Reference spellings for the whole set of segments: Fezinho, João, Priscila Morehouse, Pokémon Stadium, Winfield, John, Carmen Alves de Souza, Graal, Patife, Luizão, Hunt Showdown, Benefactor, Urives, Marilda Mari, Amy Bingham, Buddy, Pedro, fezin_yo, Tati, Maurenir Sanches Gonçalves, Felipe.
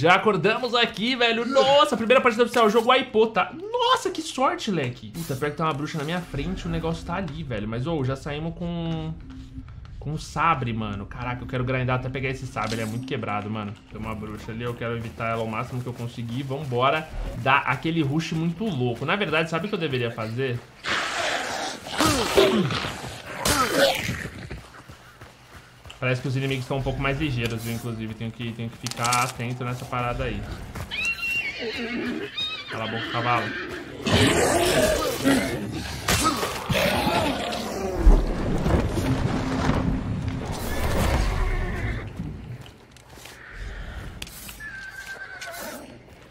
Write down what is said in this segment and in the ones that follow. Já acordamos aqui, velho. Nossa, a primeira partida oficial, o jogo wipeou, tá? Nossa, que sorte, leque. Puta, pior que tá uma bruxa na minha frente, o negócio tá ali, velho. Mas, ô, já saímos com um sabre, mano. Caraca, eu quero grindar até pegar esse sabre. Ele é muito quebrado, mano. Tem uma bruxa ali, eu quero evitar ela ao máximo que eu conseguir. Vambora dar aquele rush muito louco. Na verdade, sabe o que eu deveria fazer? Parece que os inimigos estão um pouco mais ligeiros, viu? Inclusive, tenho que ficar atento nessa parada aí. Cala a boca, cavalo.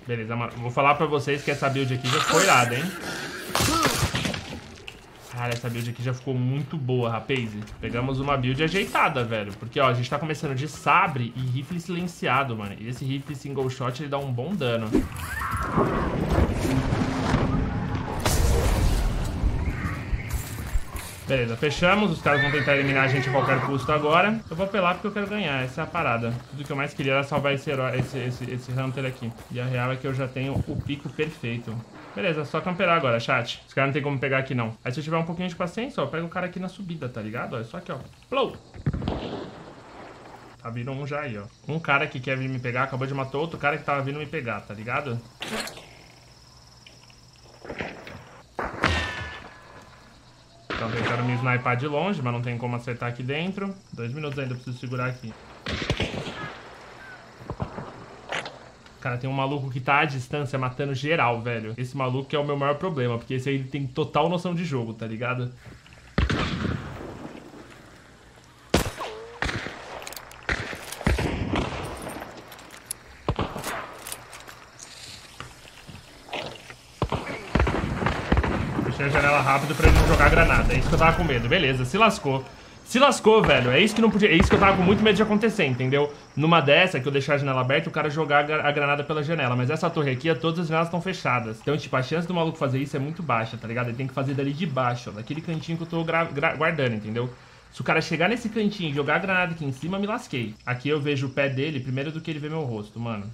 Beleza, mano. Vou falar pra vocês que essa build aqui já ficou irada, hein? Cara, essa build aqui já ficou muito boa, rapaz. Pegamos uma build ajeitada, velho. Porque, ó, a gente tá começando de sabre e rifle silenciado, mano. E esse rifle single shot, ele dá um bom dano. Beleza, fechamos. Os caras vão tentar eliminar a gente a qualquer custo agora. Eu vou apelar porque eu quero ganhar. Essa é a parada. Tudo que eu mais queria era salvar esse herói, esse Hunter aqui. E a real é que eu já tenho o pico perfeito. Beleza, só camperar agora, chat. Os caras não tem como pegar aqui, não. Aí se eu tiver um pouquinho de paciência, ó, pega o cara aqui na subida, tá ligado? Ó, é só aqui, ó. Blow! Tá vindo um já aí, ó. Um cara que quer vir me pegar, acabou de matar outro cara que tava vindo me pegar, tá ligado? Então tentaram me sniper de longe, mas não tem como acertar aqui dentro. 2 minutos ainda, eu preciso segurar aqui. Cara, tem um maluco que tá à distância matando geral, velho. Esse maluco que é o meu maior problema, porque esse aí tem total noção de jogo, tá ligado? Fechei a janela rápido pra ele não jogar granada. É isso que eu tava com medo. Beleza, se lascou. Se lascou, velho. É isso que não podia. É isso que eu tava com muito medo de acontecer, entendeu? Numa dessa, que eu deixar a janela aberta, o cara jogar a granada pela janela. Mas essa torre aqui, todas as janelas estão fechadas. Então, tipo, a chance do maluco fazer isso é muito baixa, tá ligado? Ele tem que fazer dali de baixo, ó, daquele cantinho que eu tô guardando, entendeu? Se o cara chegar nesse cantinho e jogar a granada aqui em cima, me lasquei. Aqui eu vejo o pé dele primeiro do que ele vê meu rosto, mano.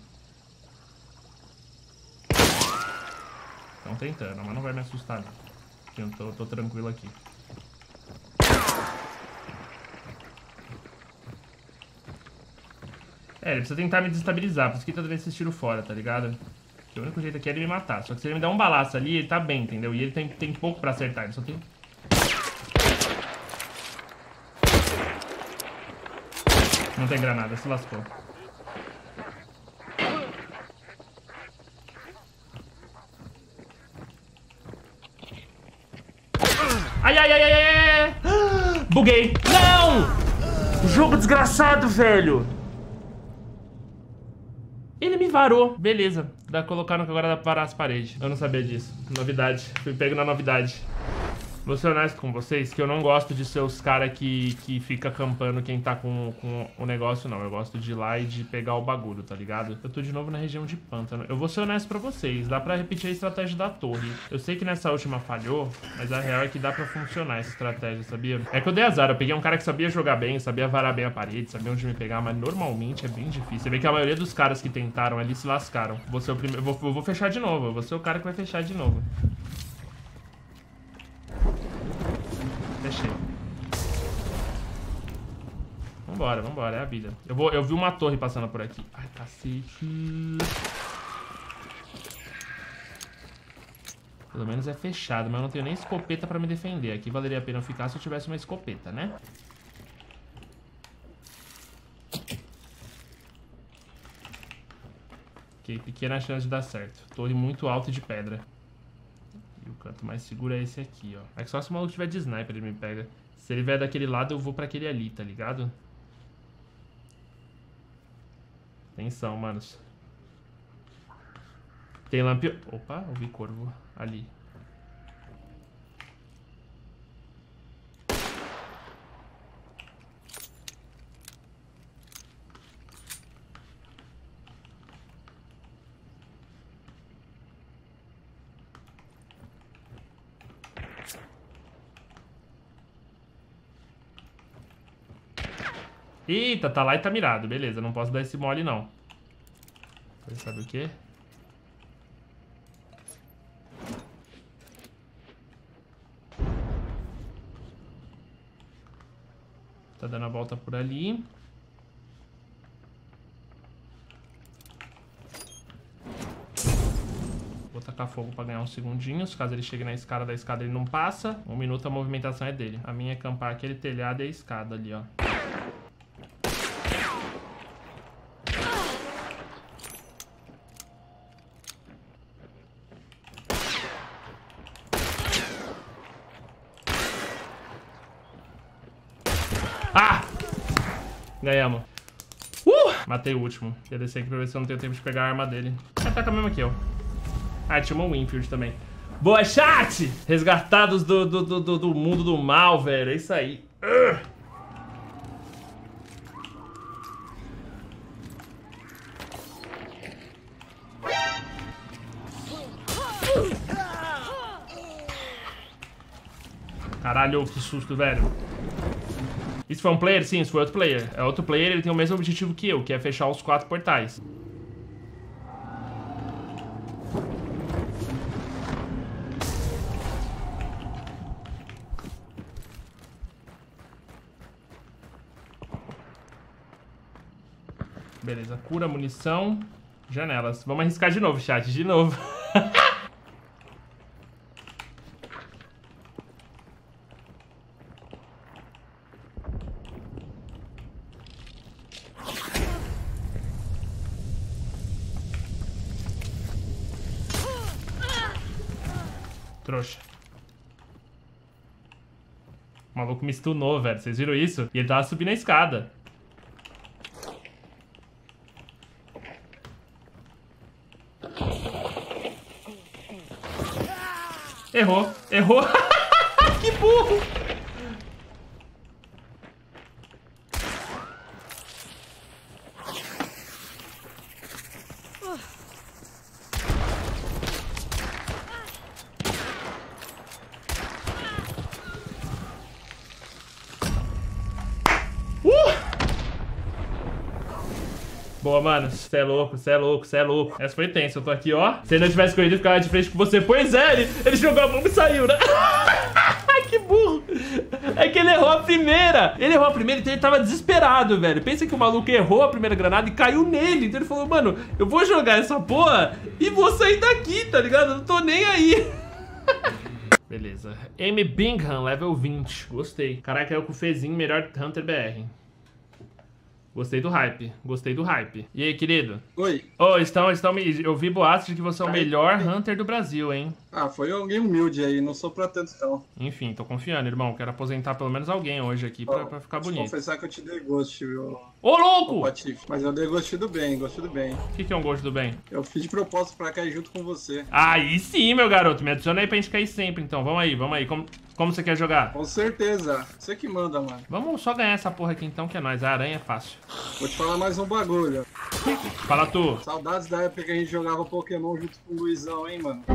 Estão tentando, mas não vai me assustar, não. Eu tô tranquilo aqui. É, ele precisa tentar me desestabilizar, por isso que ele tá dando esse tiro fora, tá ligado? Porque o único jeito aqui é ele me matar. Só que se ele me der um balaço ali, ele tá bem, entendeu? E ele tem pouco pra acertar, ele só tem... Não tem granada, se lascou. Ai, ai, ai, ai, ai! Buguei! Não! Jogo desgraçado, velho! Parou. Beleza. Colocaram que agora dá pra parar as paredes. Eu não sabia disso. Novidade. Fui pego na novidade. Vou ser honesto com vocês que eu não gosto de ser os caras que fica acampando quem tá com o negócio, não. Eu gosto de ir lá e de pegar o bagulho, tá ligado? Eu tô de novo na região de pântano. Eu vou ser honesto pra vocês. Dá pra repetir a estratégia da torre. Eu sei que nessa última falhou, mas a real é que dá pra funcionar essa estratégia, sabia? É que eu dei azar. Eu peguei um cara que sabia jogar bem, sabia varar bem a parede, sabia onde me pegar, mas normalmente é bem difícil. Você vê que a maioria dos caras que tentaram ali se lascaram. Vou ser o primeiro... Eu vou fechar de novo. Eu vou ser o cara que vai fechar de novo. Fechei. Vambora, vambora, é a vida. Eu vi uma torre passando por aqui. Ai, cacete. Pelo menos é fechado, mas eu não tenho nem escopeta pra me defender. Aqui valeria a pena eu ficar se eu tivesse uma escopeta, né? Ok, pequena chance de dar certo. Torre muito alta de pedra. E o canto mais seguro é esse aqui, ó. É que só se o maluco tiver de sniper ele me pega. Se ele vier daquele lado, eu vou pra aquele ali, tá ligado? Atenção, manos. Tem lampião... Opa, ouvi corvo ali. Eita, tá lá e tá mirado. Beleza, não posso dar esse mole, não. Você sabe o quê? Tá dando a volta por ali. Vou tacar fogo pra ganhar uns segundinhos. Caso ele chegue na escada, da escada ele não passa. 1 minuto, a movimentação é dele. A minha é acampar aquele telhado e a escada ali, ó. Ganhamos. Matei o último. Ia descer aqui pra ver se eu não tenho tempo de pegar a arma dele. Ataca mesmo aqui, ó. Ah, tinha um Winfield também. Boa, chat! Resgatados do mundo do mal, velho. É isso aí. Caralho, que susto, velho. Isso foi um player? Sim, isso foi outro player. É outro player, ele tem o mesmo objetivo que eu, que é fechar os 4 portais. Beleza, cura, munição, janelas. Vamos arriscar de novo, chat, de novo. Trouxa. O maluco me stunou, velho. Vocês viram isso? E ele tava subindo a escada. Errou. Errou. Que burro. Boa, mano. Você é louco, você é louco, você é louco. Essa foi tensa. Eu tô aqui, ó. Se ele não tivesse corrido, eu ficava de frente com você. Pois é, ele jogou a bomba e saiu, né? Que burro. É que ele errou a primeira. Ele errou a primeira, então ele tava desesperado, velho. Pensa que o maluco errou a primeira granada e caiu nele. Então ele falou, mano, eu vou jogar essa porra e vou sair daqui, tá ligado? Eu não tô nem aí. Beleza. Amy Bingham, level 20. Gostei. Caraca, eu com o Fezinho, melhor Hunter BR. Gostei do hype, gostei do hype. E aí, querido? Oi. Oh, eu vi boatos de que você é o melhor Hunter do Brasil, hein? Ah, foi alguém humilde aí, não sou pra tanto, então. Enfim, tô confiando, irmão. Quero aposentar pelo menos alguém hoje aqui pra ficar bonito. Vou confessar que eu te dei gosto, viu? Ô, louco! Patife. Mas eu dei gosto do bem, gosto do bem. O que é um gosto do bem? Eu fiz de propósito pra cair junto com você. Aí sim, meu garoto. Me adiciona aí pra gente cair sempre, então. Vamos aí, vamos aí. Como você quer jogar? Com certeza. Você que manda, mano. Vamos só ganhar essa porra aqui então, que é nóis. A aranha é fácil. Vou te falar mais um bagulho. Fala tu. Saudades da época que a gente jogava Pokémon junto com o Luizão, hein, mano?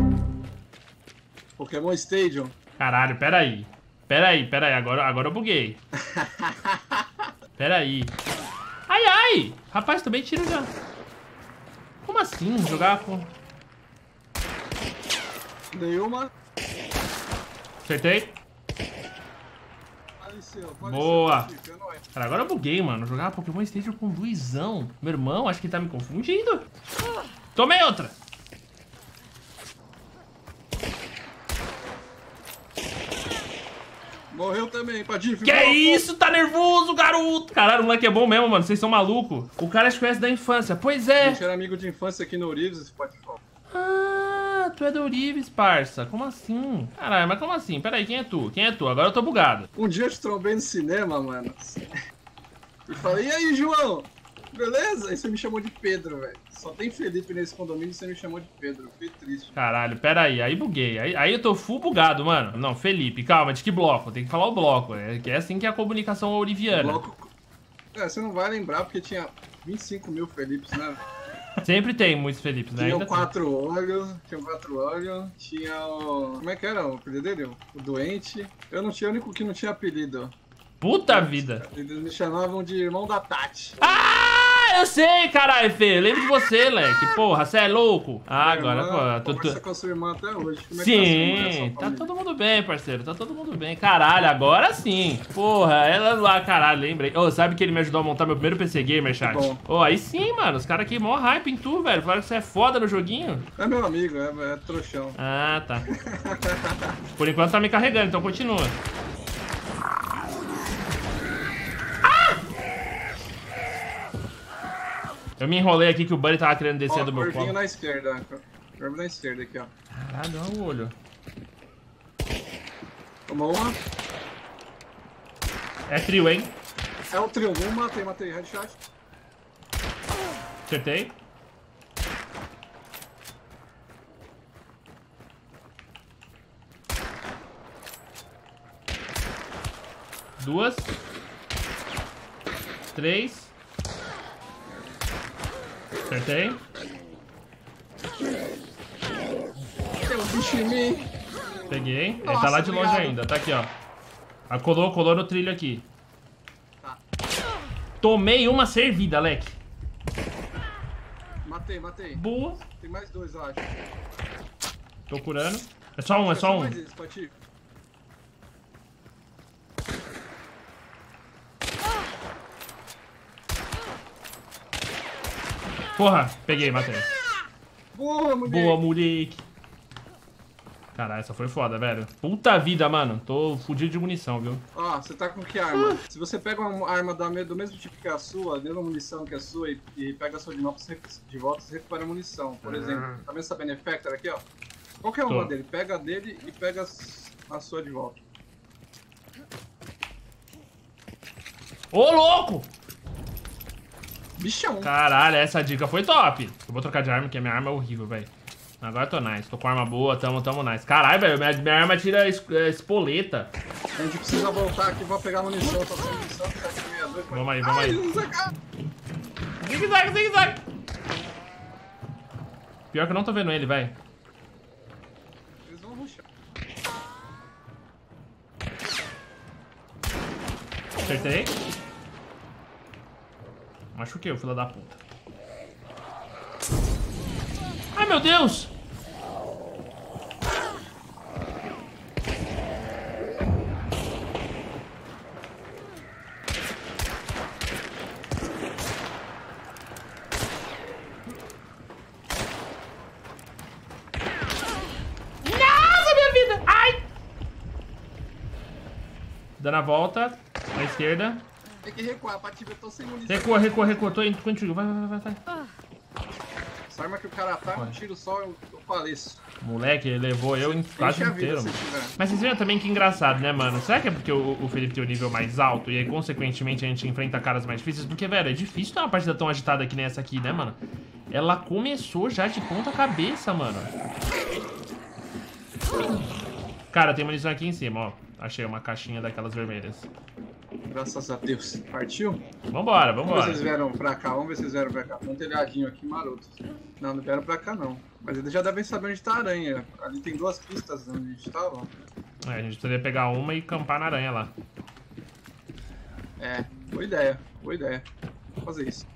Pokémon Stadium. Caralho, peraí. Peraí. Agora eu buguei. Peraí. Ai, ai. Rapaz, também tira já. Como assim? Jogar com... Nenhuma... Acertei. Boa. Cara, agora eu buguei, mano. Jogar Pokémon Stadium com o Luizão. Meu irmão, acho que ele tá me confundindo. Tomei outra. Morreu também, Patife. Que isso? Tá nervoso, garoto? Caralho, o moleque é bom mesmo, mano. Vocês são malucos. O cara se conhece da infância. Pois é. A gente era amigo de infância aqui no Urives, Patife. Tu é do Urives, parça. Como assim? Caralho, mas como assim? Pera aí, quem é tu? Quem é tu? Agora eu tô bugado. Um dia eu te trombei no cinema, mano. E falei, e aí, João? Beleza? Aí você me chamou de Pedro, velho. Só tem Felipe nesse condomínio e você me chamou de Pedro. Eu fiquei triste. Caralho, pera aí. Aí buguei. Aí eu tô full bugado, mano. Não, Felipe, calma. De que bloco? Tem que falar o bloco. É assim que é a comunicação oriviana. Bloco... É, você não vai lembrar porque tinha 25 mil Felipes, né? Sempre tem muitos Felipes, né? Tinha 4 olhos, tinha 4 olhos, tinha o... Como é que era o apelido dele? O doente. Eu não tinha, o único que não tinha apelido. Puta vida! Eles me chamavam de irmão da Tati. Ah! eu sei, caralho, Fê. Lembro de você, leque. Porra, você é louco. Ah, agora, irmã, pô. Conversa com a sua irmã até hoje. Como sim, tá todo mundo bem, parceiro. Tá todo mundo bem. Caralho, agora sim. Porra, ela lá, caralho, lembrei. Ô, sabe que ele me ajudou a montar meu primeiro PC Gamer, chat? Ô, aí sim, mano. Os caras aqui, mó hype em tu, velho. Falaram que você é foda no joguinho. É meu amigo, é trouxão. Ah, tá. Por enquanto tá me carregando, então continua. Eu me enrolei aqui que o Buddy tava querendo descer do meu corpo. Corvinho na esquerda aqui, ó. Caralho, olha o olho. Tomou uma. É trio, hein? É um trio. Um matei. Headshot. Acertei. Duas. Três. Acertei. Tem um bicho em mim. Peguei. Nossa, ele tá lá de longe ainda. Tá aqui, ó. Ah, colou no trilho aqui. Tá. Tomei uma servida, leque. Matei. Boa. Tem mais dois, eu acho. Tô curando. É só um, Mais esse, Patife. Porra, peguei, matei. Boa, moleque. Caralho, essa foi foda, velho. Puta vida, mano. Tô fudido de munição, viu? Ó, você tá com que arma? Se você pega uma arma do mesmo tipo que a sua, deu uma munição que a sua e pega a sua de novo de volta, você recupera a munição. Por exemplo, tá vendo essa Benefactor aqui, ó? Qualquer uma dele. Pega a dele e pega a sua de volta. Ô, louco! Bichão. Caralho, essa dica foi top. Eu vou trocar de arma, porque a minha arma é horrível, velho. Agora eu tô nice. Tô com arma boa, tamo nice. Caralho, velho, minha arma tira espoleta. A gente precisa voltar aqui, vou pegar munição. Tô sem munição, tá aqui 62. Vamos aí, vamos aí. Zigue-zague. Pior que eu não tô vendo ele, velho. Eles vão rushar. Acertei. Machuquei o filho da puta. Ai, meu Deus! Nossa, minha vida! Ai! Dando a volta, à esquerda. Tem que recuar, Patife, eu tô sem munição. Recua, tô indo contigo, vai. Essa arma que o cara ataca, um tiro só, eu faleço. Moleque, ele levou eu quase inteiro, mano. Mas vocês viram também que engraçado, né, mano? Será que é porque o Felipe tem o nível mais alto e aí, consequentemente, a gente enfrenta caras mais difíceis? Porque, velho, é difícil ter uma partida tão agitada que nem essa aqui, né, mano? Ela começou já de ponta cabeça, mano. Cara, tem munição aqui em cima, ó. Achei uma caixinha daquelas vermelhas. Graças a Deus. Partiu? Vambora. Vamos ver se eles vieram pra cá. Tem um telhadinho aqui maroto. Não vieram pra cá, não. Mas eles já devem saber onde tá a aranha. Ali tem duas pistas onde a gente tava. É, a gente poderia pegar uma e campar na aranha lá. É, boa ideia. Vou fazer isso.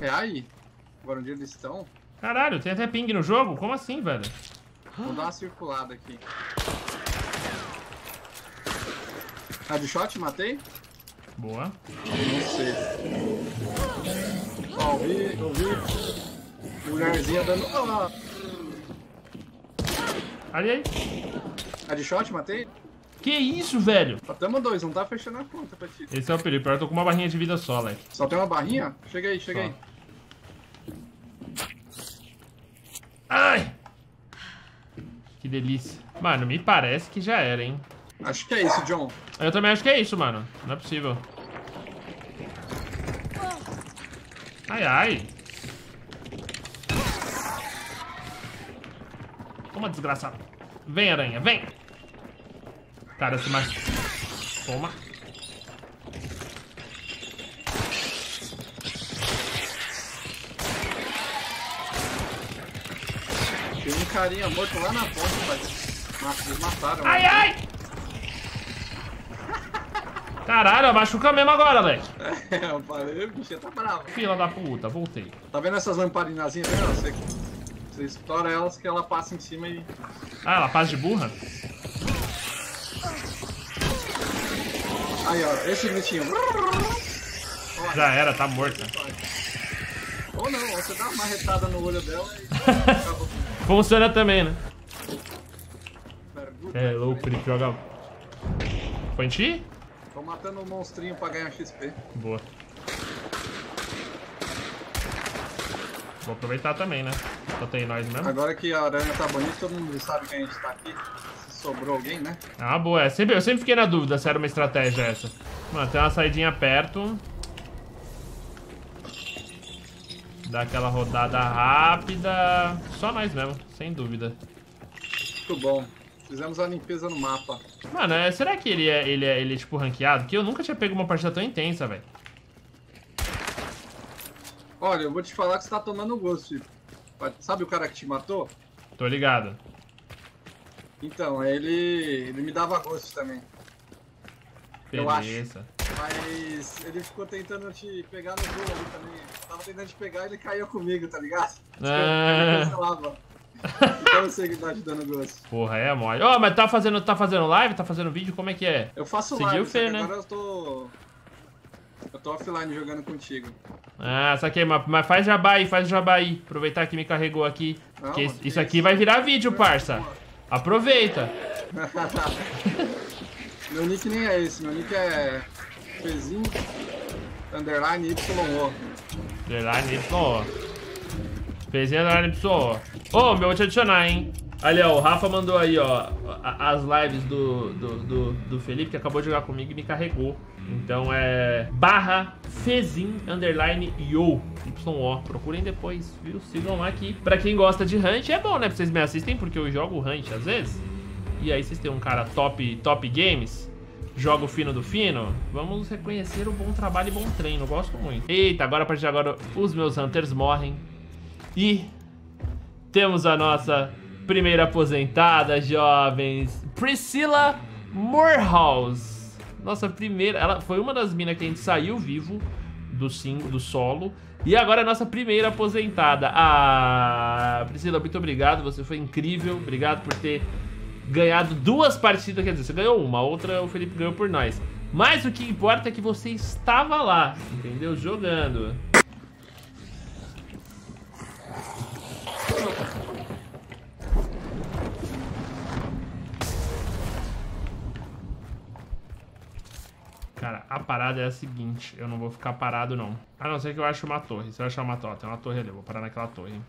É aí. Agora onde eles estão? Caralho, tem até ping no jogo? Como assim, velho? Vou dar uma circulada aqui. Ah, de shot, matei? Boa. Não sei. Ó, ouvi. Mulherzinha dando. Ali. A de shot, matei? Que isso, velho? Matamos dois, não tá fechando a conta pra ti. Esse é o perigo, eu tô com uma barrinha de vida só, leque. Só tem uma barrinha? Chega aí. Ai! Que delícia. Mano, me parece que já era, hein? Acho que é isso, John. Eu também acho que é isso, mano. Não é possível. Ai. Toma, desgraçado. Vem, aranha, vem. Cara, se machuca. Toma. Tem um carinha morto lá na ponta, mas mataram. Ai, mano. Caralho, machuca mesmo agora, velho. É, eu falei, o bicho tá bravo. Fila da puta, voltei. Tá vendo essas lamparinazinhas aí? Você estoura elas que ela passa em cima e... Ah, ela passa de burra? Aí, ó, esse gritinho. Já era, tá morta. Ou não, você dá uma marretada no olho dela e acabou. Funciona também, né? É louco, ele joga... Foi em ti? Tô matando um monstrinho pra ganhar XP. Boa. Vou aproveitar também, né? Só tem nós mesmo. Agora que a aranha tá bonita, todo mundo sabe que a gente tá aqui. Se sobrou alguém, né? Ah, boa. É. Eu sempre fiquei na dúvida se era uma estratégia essa. Mano, tem uma saidinha perto. Dá aquela rodada rápida. Só nós mesmo, sem dúvida. Muito bom. Fizemos a limpeza no mapa. Mano, será que ele é tipo ranqueado? Que eu nunca tinha pego uma partida tão intensa, velho. Olha, eu vou te falar que você tá tomando gosto, tipo. Sabe o cara que te matou? Tô ligado. Então, ele me dava gosto também. Beleza. Eu acho. Mas ele ficou tentando te pegar no gol ali também. Eu tava tentando te pegar e ele caiu comigo, tá ligado? Ah. Então eu sei que tá te dando gosto. Porra, é mole. Ó, mas tá fazendo live? Tá fazendo vídeo? Como é que é? Eu faço live, Fê, né? Agora eu tô offline jogando contigo. Ah, saquei, mas faz jabá aí, faz jabá aí. Aproveitar que me carregou aqui. Não, porque isso aqui vai virar vídeo, parça. Aproveita. Meu nick nem é esse, meu nick é Fezinho, underline YO. Underline YO. Fezinho, underline YO. Ô, meu, vou te adicionar, hein? Ali, ó, o Rafa mandou aí, ó, as lives do Felipe, que acabou de jogar comigo e me carregou. Então é /Fezin_yo. Procurem depois, viu? Sigam lá aqui. Pra quem gosta de Hunt, é bom, né? Pra vocês me assistem, porque eu jogo Hunt às vezes. E aí vocês têm um cara top games. Joga o fino do fino. Vamos reconhecer o bom trabalho e bom treino. Gosto muito. Eita, agora a partir de agora os meus Hunters morrem. E temos a nossa primeira aposentada, jovens. Priscila Morehouse. Nossa primeira... Ela foi uma das minas que a gente saiu vivo do solo. E agora é a nossa primeira aposentada. Ah, Priscila, muito obrigado. Você foi incrível. Obrigado por ter ganhado duas partidas. Quer dizer, você ganhou uma. A outra o Felipe ganhou por nós. Mas o que importa é que você estava lá, entendeu? Jogando. Cara, a parada é a seguinte, eu não vou ficar parado não. A não ser que eu ache uma torre. Se eu achar uma torre, ó, tem uma torre ali, eu vou parar naquela torre.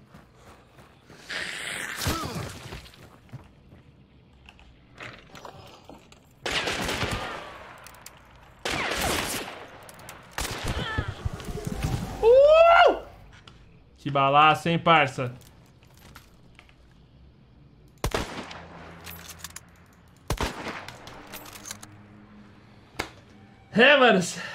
Que balaço, hein, parça? É, manos,